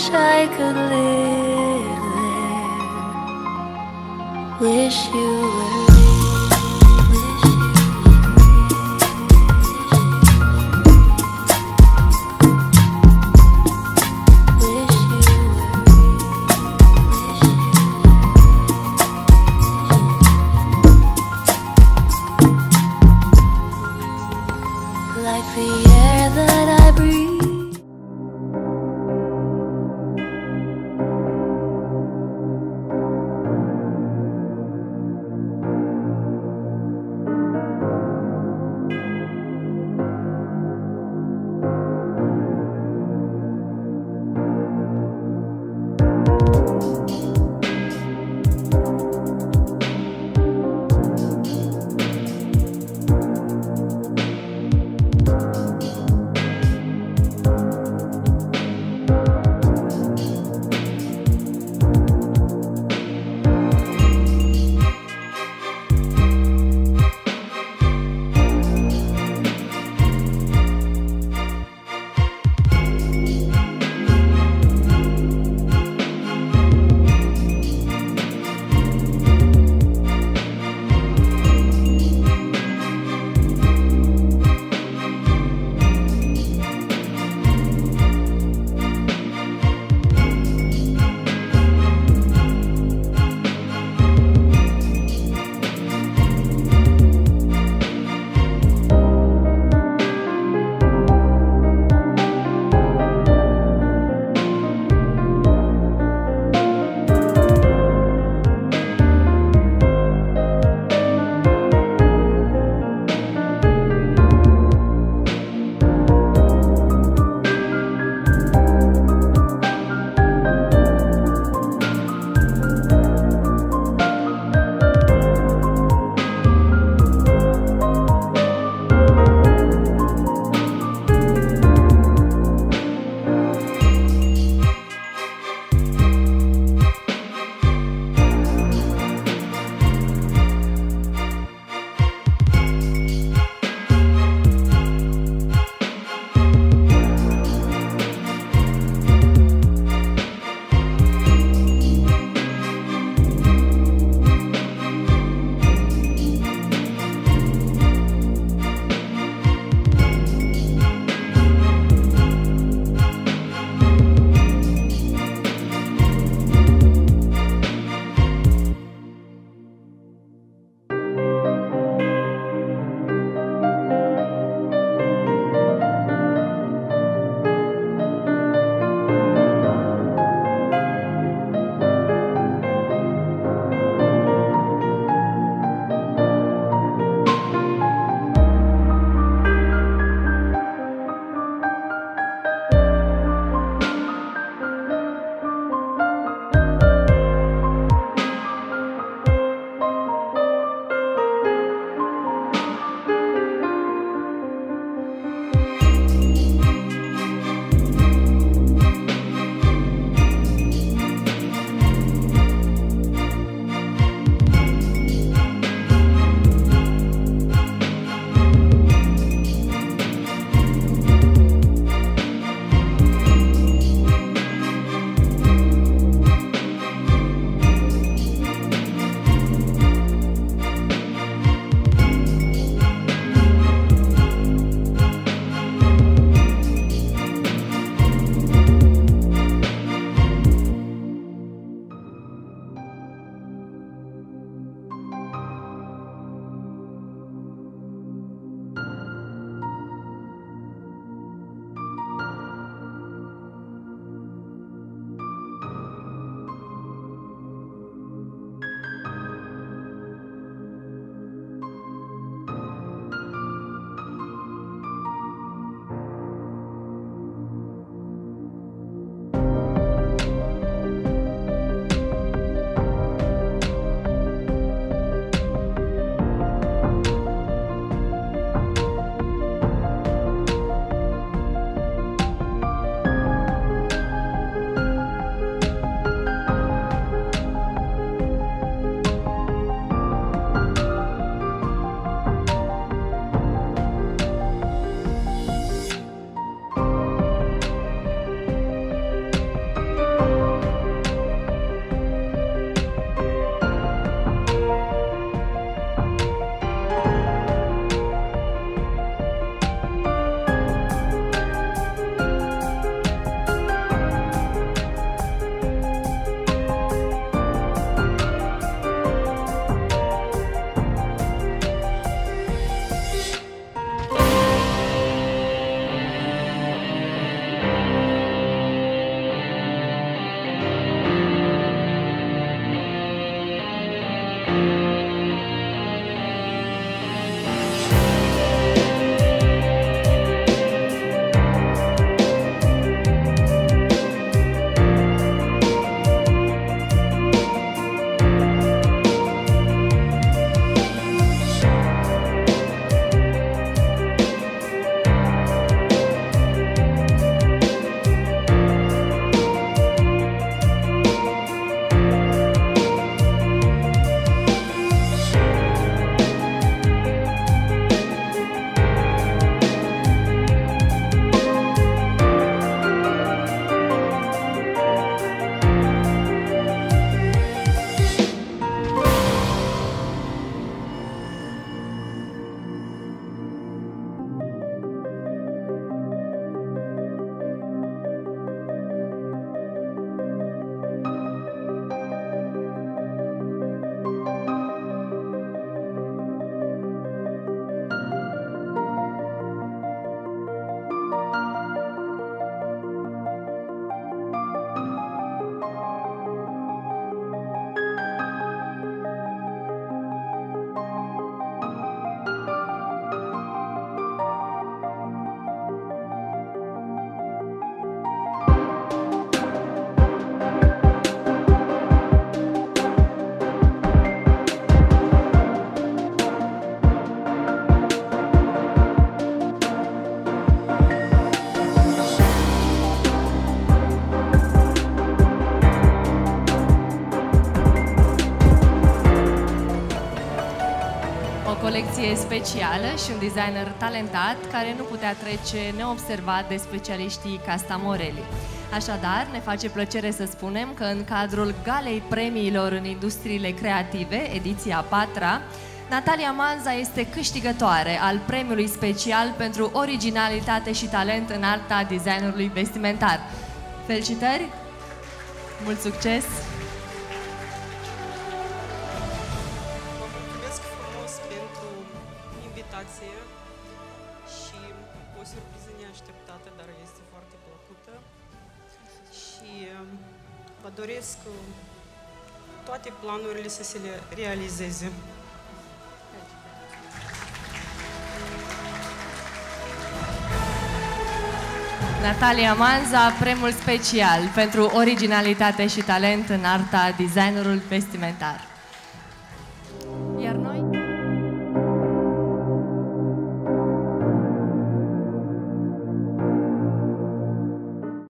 wish I could live there. Wish you were like the air that I breathe, idee specială și un designer talentat care nu putea trece neobservat de specialiștii Asta Morelli. Așadar, ne face plăcere să spunem că în cadrul Galei Premiilor în Industriile Creative, ediția 4-a, Natalia Manza este câștigătoare al premiului special pentru originalitate și talent în arta designerului vestimentar. Felicitări! Mult succes! Vă mulțumesc frumos pentru invitație și o surpriză neașteptată, dar este foarte plăcută. Și vă doresc toate planurile să se le realizeze. Natalia Manza, premiul special pentru originalitate și talent în arta designerului vestimentar.